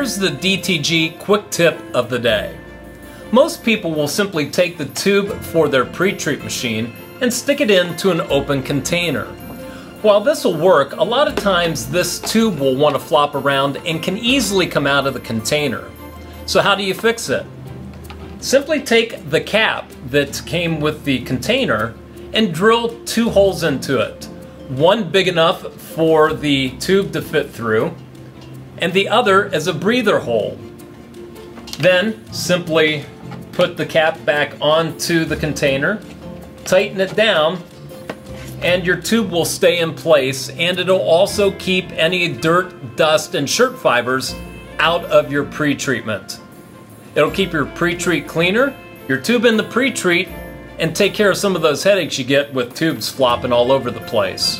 Here's the DTG quick tip of the day. Most people will simply take the tube for their pre-treat machine and stick it into an open container. While this will work, a lot of times this tube will want to flop around and can easily come out of the container. So how do you fix it? Simply take the cap that came with the container and drill two holes into it. One big enough for the tube to fit through, and the other as a breather hole. Then simply put the cap back onto the container, tighten it down, and your tube will stay in place, and it'll also keep any dirt, dust, and shirt fibers out of your pre-treatment. It'll keep your pre-treat cleaner, your tube in the pre-treat, and take care of some of those headaches you get with tubes flopping all over the place.